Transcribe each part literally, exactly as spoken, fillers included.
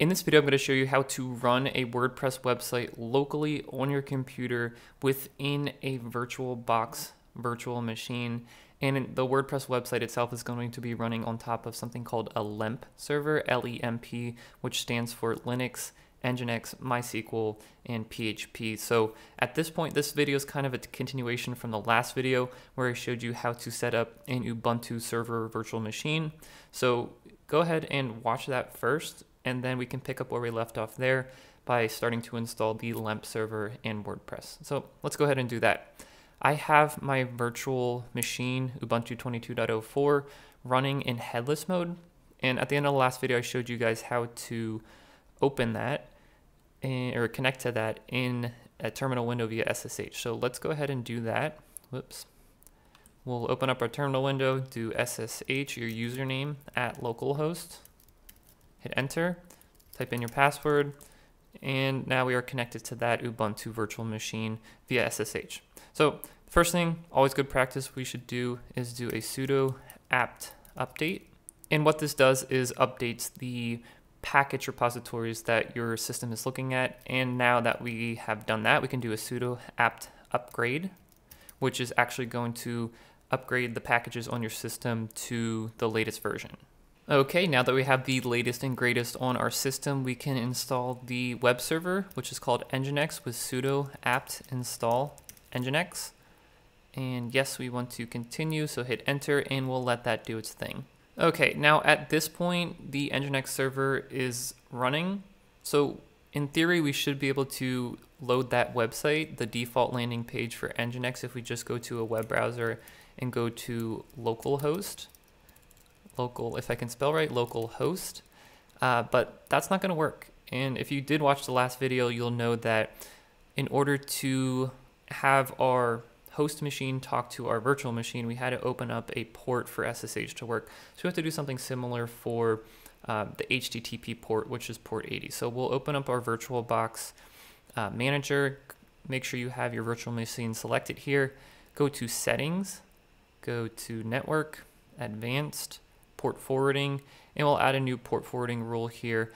In this video, I'm going to show you how to run a WordPress website locally on your computer within a VirtualBox virtual machine. And the WordPress website itself is going to be running on top of something called a LEMP server, L E M P, which stands for Linux, Nginx, MySQL, and P H P. So at this point, this video is kind of a continuation from the last video where I showed you how to set up an Ubuntu server virtual machine. So go ahead and watch that first, and then we can pick up where we left off there by starting to install the LEMP server in WordPress. So let's go ahead and do that. I have my virtual machine, Ubuntu twenty-two point oh four, running in headless mode. And at the end of the last video, I showed you guys how to open that and, or connect to that in a terminal window via S S H. So let's go ahead and do that. Whoops. We'll open up our terminal window, do S S H, your username, at localhost. Hit enter, type in your password, and now we are connected to that Ubuntu virtual machine via S S H. So first thing, always good practice we should do is do a sudo apt update. And what this does is updates the package repositories that your system is looking at. And now that we have done that, we can do a sudo apt upgrade, which is actually going to upgrade the packages on your system to the latest version. Okay, now that we have the latest and greatest on our system, we can install the web server, which is called Nginx, with sudo apt install Nginx. And yes, we want to continue, so hit enter and we'll let that do its thing. Okay, now at this point, the Nginx server is running. So in theory, we should be able to load that website, the default landing page for Nginx, if we just go to a web browser and go to localhost. Local, if I can spell right, localhost, uh, but that's not going to work. And if you did watch the last video, you'll know that in order to have our host machine talk to our virtual machine, we had to open up a port for S S H to work. So we have to do something similar for uh, the H T T P port, which is port eighty. So we'll open up our VirtualBox uh, manager. Make sure you have your virtual machine selected here. Go to settings, go to network, advanced, port forwarding, and we'll add a new port forwarding rule here,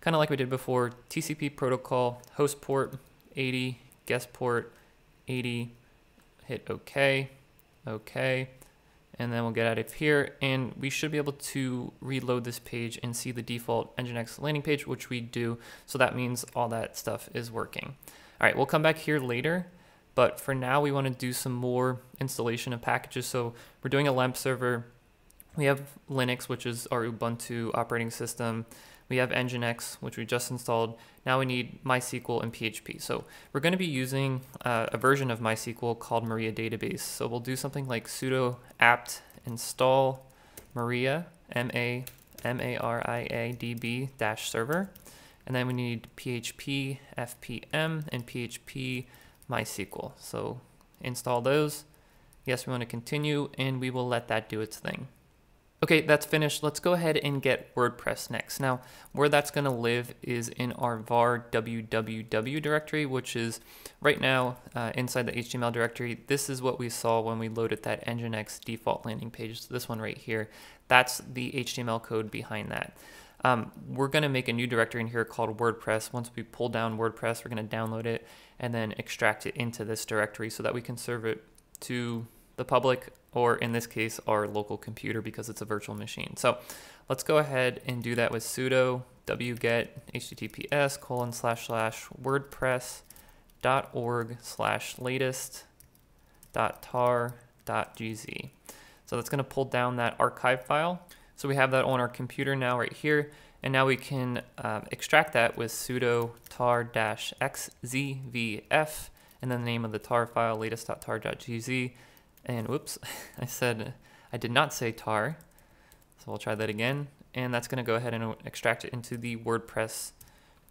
kind of like we did before. T C P protocol, host port eighty, guest port eighty, hit OK, OK, and then we'll get out of here, and we should be able to reload this page and see the default Nginx landing page, which we do, so that means all that stuff is working. All right, we'll come back here later, but for now we want to do some more installation of packages, so we're doing a LEMP server. We have Linux, which is our Ubuntu operating system. We have Nginx, which we just installed. Now we need MySQL and P H P. So we're going to be using uh, a version of MySQL called MariaDB. So we'll do something like sudo apt install Maria, M A M A R I A D B dash server. And then we need P H P F P M and P H P MySQL. So install those. Yes, we want to continue, and we will let that do its thing. Okay, that's finished. Let's go ahead and get WordPress next. Now, where that's going to live is in our var www directory, which is right now uh, inside the H T M L directory. This is what we saw when we loaded that Nginx default landing page, this one right here. That's the H T M L code behind that. Um, we're going to make a new directory in here called WordPress. Once we pull down WordPress, we're going to download it and then extract it into this directory so that we can serve it to the public, or in this case, our local computer, because it's a virtual machine. So let's go ahead and do that with sudo wget https colon slash slash wordpress dot org slash latest dot tar dot gz. So that's gonna pull down that archive file. So we have that on our computer now right here, and now we can um, extract that with sudo tar dash xzvf, and then the name of the tar file, latest dot tar dot gz. And whoops, I said, I did not say tar. So we'll try that again. And that's gonna go ahead and extract it into the WordPress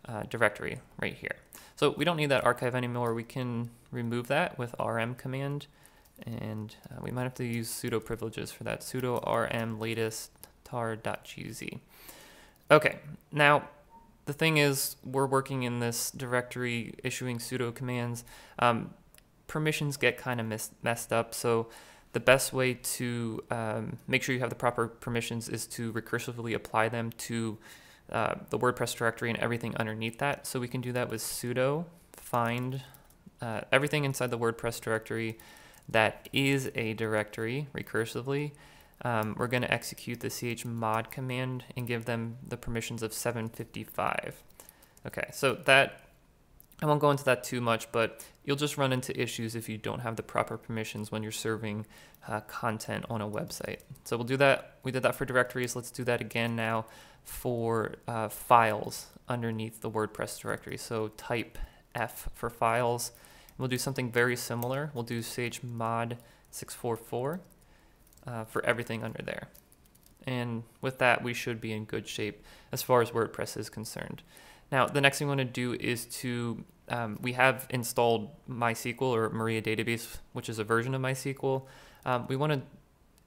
uh, directory right here. So we don't need that archive anymore. We can remove that with R M command. And uh, we might have to use sudo privileges for that. Sudo R M latest tar.gz. Okay, now the thing is, we're working in this directory, issuing sudo commands. Um, permissions get kind of mis messed up, so the best way to um, make sure you have the proper permissions is to recursively apply them to uh, the WordPress directory and everything underneath that. So we can do that with sudo find uh, everything inside the WordPress directory that is a directory recursively. Um, we're going to execute the chmod command and give them the permissions of seven fifty-five. Okay, so that, I won't go into that too much, but you'll just run into issues if you don't have the proper permissions when you're serving uh, content on a website. So we'll do that. We did that for directories. Let's do that again now for uh, files underneath the WordPress directory. So type F for files. We'll do something very similar. We'll do chmod six four four uh, for everything under there. And with that, we should be in good shape as far as WordPress is concerned. Now, the next thing we want to do is to, um, we have installed MySQL or MariaDB, which is a version of MySQL. Um, we want to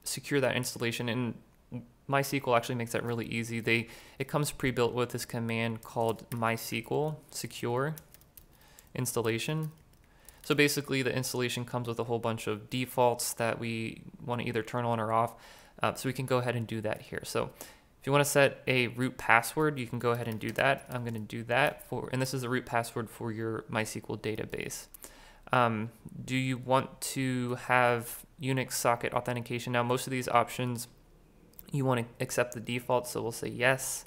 secure that installation, and MySQL actually makes that really easy. They It comes pre-built with this command called MySQL secure installation. So basically the installation comes with a whole bunch of defaults that we want to either turn on or off. Uh, so we can go ahead and do that here. So if you want to set a root password, you can go ahead and do that. I'm going to do that for, and this is a root password for your MySQL database. Um, do you want to have Unix socket authentication? Now, most of these options, you want to accept the default, so we'll say yes.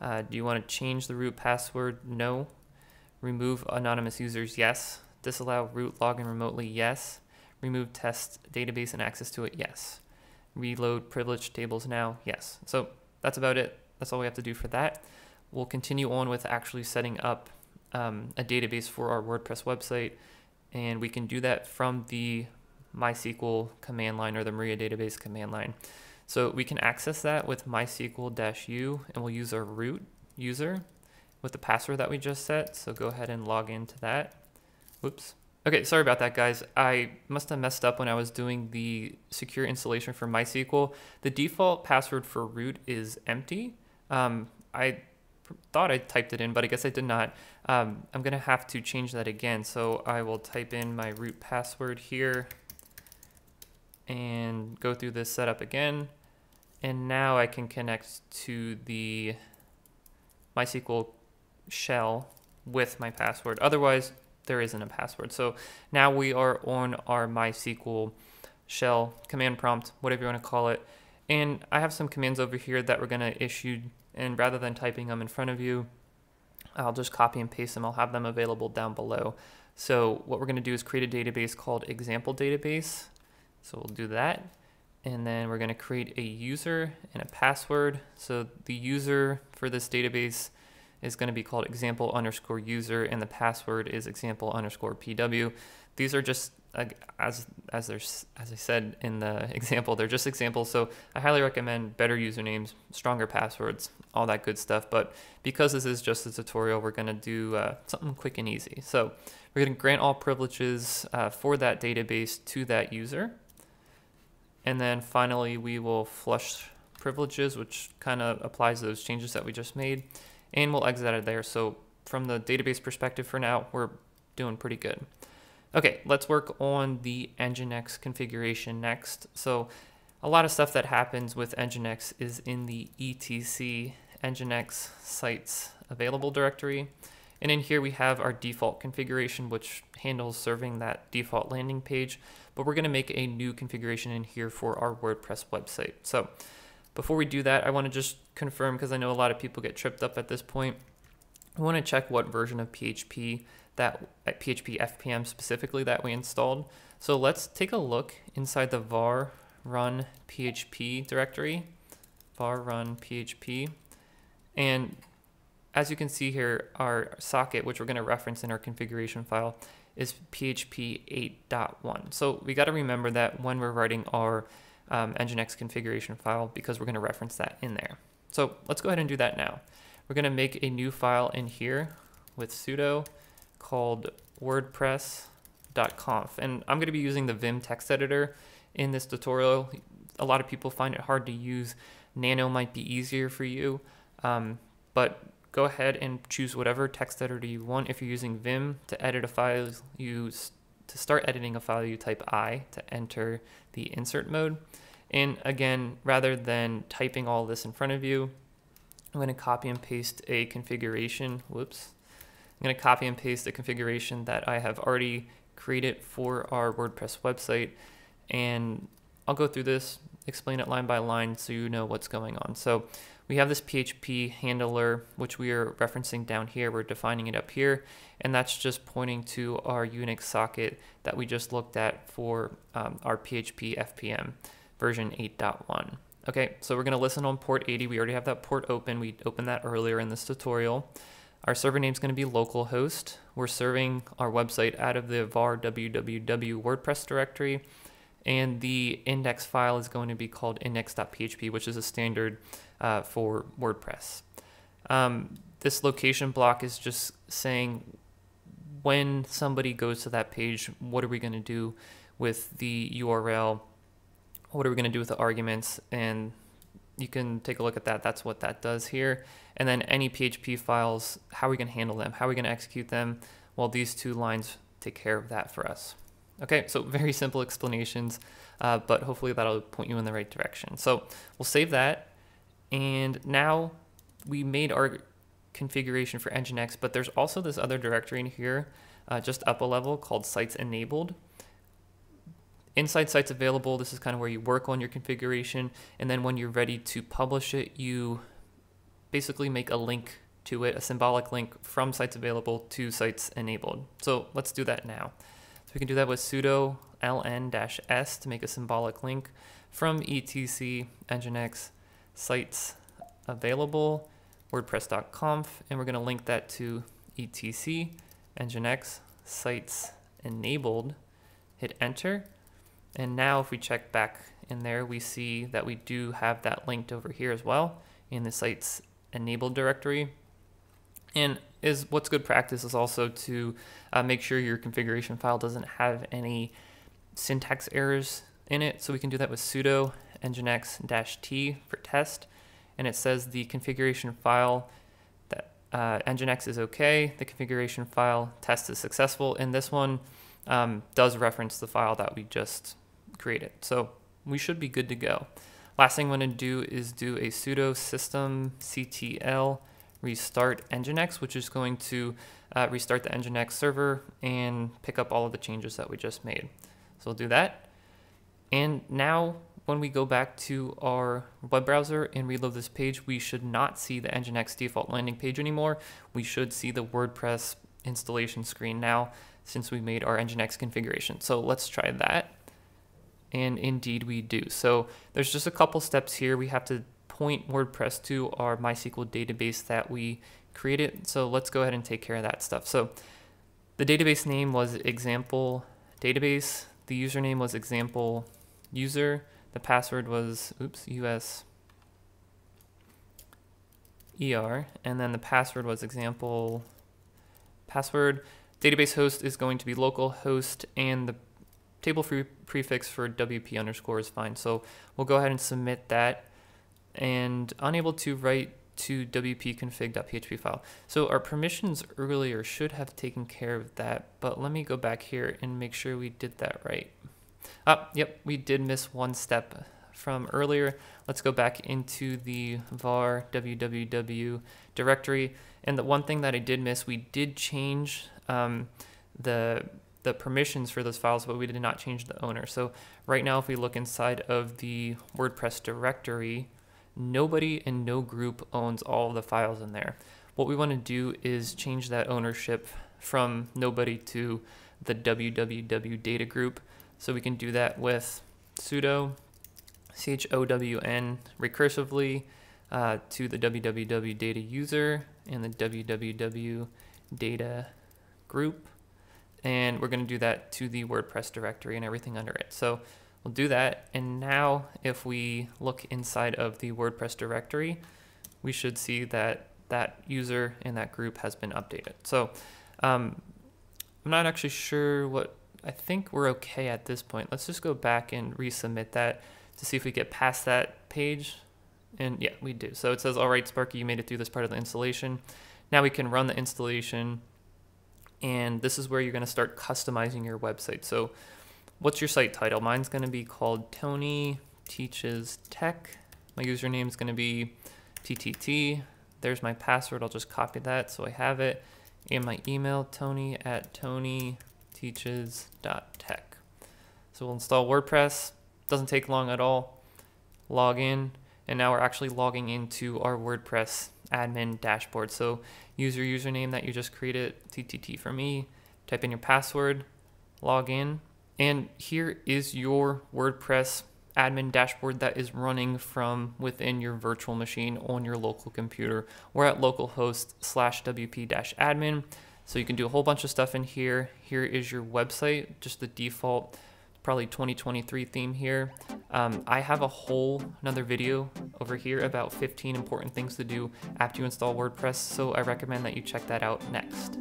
Uh, do you want to change the root password? No. Remove anonymous users? Yes. Disallow root login remotely? Yes. Remove test database and access to it? Yes. Reload privileged tables now? Yes. So that's about it. That's all we have to do for that. We'll continue on with actually setting up um, a database for our WordPress website, and we can do that from the MySQL command line or the Maria database command line. So we can access that with MySQL-u, and we'll use our root user with the password that we just set. So go ahead and log into that. Whoops. Okay, sorry about that, guys. I must have messed up when I was doing the secure installation for MySQL. The default password for root is empty. Um, I thought I typed it in, but I guess I did not. Um, I'm going to have to change that again. So I will type in my root password here and go through this setup again. And now I can connect to the MySQL shell with my password. Otherwise, there isn't a password. So now we are on our MySQL shell command prompt, whatever you want to call it. And I have some commands over here that we're going to issue. And rather than typing them in front of you, I'll just copy and paste them. I'll have them available down below. So what we're going to do is create a database called example database. So we'll do that. And then we're going to create a user and a password. So the user for this database is going to be called example underscore user, and the password is example underscore pw. These are just, uh, as as there's as I said in the example, they're just examples. So I highly recommend better usernames, stronger passwords, all that good stuff. But because this is just a tutorial, we're going to do uh, something quick and easy. So we're going to grant all privileges uh, for that database to that user, and then finally we will flush privileges, which kind of applies those changes that we just made. And we'll exit out of there. So from the database perspective for now, we're doing pretty good. Okay, let's work on the Nginx configuration next. So a lot of stuff that happens with Nginx is in the E T C Nginx sites available directory. And in here we have our default configuration, which handles serving that default landing page, but we're gonna make a new configuration in here for our WordPress website. So before we do that, I want to just confirm, because I know a lot of people get tripped up at this point. I want to check what version of P H P that at P H P F P M specifically that we installed. So let's take a look inside the var run P H P directory, var run P H P, and as you can see here, our socket, which we're going to reference in our configuration file, is P H P eight point one. So we got to remember that when we're writing our Um, Nginx configuration file, because we're going to reference that in there. So let's go ahead and do that now. We're going to make a new file in here with sudo called wordpress dot conf, and I'm going to be using the Vim text editor in this tutorial. A lot of people find it hard to use. Nano might be easier for you, um, but go ahead and choose whatever text editor you want. If you're using Vim to edit a file, you to start editing a file, you type I to enter the insert mode. And again, rather than typing all this in front of you, I'm going to copy and paste a configuration. Whoops. I'm going to copy and paste the configuration that I have already created for our WordPress website. And I'll go through this, explain it line by line so you know what's going on. So we have this P H P handler, which we are referencing down here. We're defining it up here. And that's just pointing to our Unix socket that we just looked at for um, our P H P F P M version eight point one. Okay, so we're going to listen on port eighty. We already have that port open. We opened that earlier in this tutorial. Our server name is going to be localhost. We're serving our website out of the var www WordPress directory. And the index file is going to be called index dot P H P, which is a standard uh, for WordPress. Um, this location block is just saying when somebody goes to that page, what are we going to do with the U R L? What are we going to do with the arguments? And you can take a look at that. That's what that does here. And then any P H P files, how are we going to handle them? How are we going to execute them? Well, these two lines take care of that for us. Okay, so very simple explanations, uh, but hopefully that'll point you in the right direction. So we'll save that. And now we made our configuration for Nginx, but there's also this other directory in here, uh, just up a level, called sites enabled. Inside sites available, this is kind of where you work on your configuration, and then when you're ready to publish it, you basically make a link to it, a symbolic link from sites available to sites enabled. So let's do that now. So we can do that with sudo L N dash S to make a symbolic link from etc nginx sites available wordpress dot conf, and we're going to link that to etc nginx sites enabled, hit enter. And now if we check back in there, we see that we do have that linked over here as well in the sites enabled directory. And is what's good practice is also to uh, make sure your configuration file doesn't have any syntax errors in it. So we can do that with sudo nginx-t for test. And it says the configuration file that uh, nginx is okay. The configuration file test is successful. And this one um, does reference the file that we just created. So we should be good to go. Last thing I'm going to do is do a sudo systemctl restart Nginx, which is going to uh, restart the Nginx server and pick up all of the changes that we just made. So we'll do that. And now when we go back to our web browser and reload this page, we should not see the Nginx default landing page anymore. We should see the WordPress installation screen now since we made our Nginx configuration. So let's try that. And indeed we do. So there's just a couple steps here. We have to point WordPress to our MySQL database that we created. So let's go ahead and take care of that stuff. So the database name was example database. The username was example user. The password was, oops, U S E R. And then the password was example password. Database host is going to be localhost, and the table free prefix for W P underscore is fine. So we'll go ahead and submit that. And unable to write to w p config dot P H P file. So our permissions earlier should have taken care of that, but let me go back here and make sure we did that right. Ah, yep, we did miss one step from earlier. Let's go back into the var www directory. And the one thing that I did miss, we did change um, the the permissions for those files, but we did not change the owner. So right now, if we look inside of the WordPress directory, nobody and no group owns all of the files in there. What we want to do is change that ownership from nobody to the w w w data group. So we can do that with sudo chown recursively uh, to the w w w data user and the w w w data group. And we're going to do that to the WordPress directory and everything under it. So we'll do that, and now if we look inside of the WordPress directory, we should see that that user and that group has been updated. So um, I'm not actually sure what, I think we're okay at this point. Let's just go back and resubmit that to see if we get past that page. And yeah, we do. So it says, all right, Sparky, you made it through this part of the installation. Now we can run the installation, and this is where you're going to start customizing your website. So what's your site title? Mine's going to be called Tony Teaches Tech. My username is going to be T T T. There's my password. I'll just copy that so I have it. And my email, Tony at Tony Teaches dot tech. So we'll install WordPress. Doesn't take long at all. Log in. And now we're actually logging into our WordPress admin dashboard. So use your username that you just created, T T T for me, type in your password, log in. And here is your WordPress admin dashboard that is running from within your virtual machine on your local computer. We're at localhost slash wp-admin. So you can do a whole bunch of stuff in here. Here is your website, just the default, probably twenty twenty-three theme here. Um, I have a whole another video over here about fifteen important things to do after you install WordPress. So I recommend that you check that out next.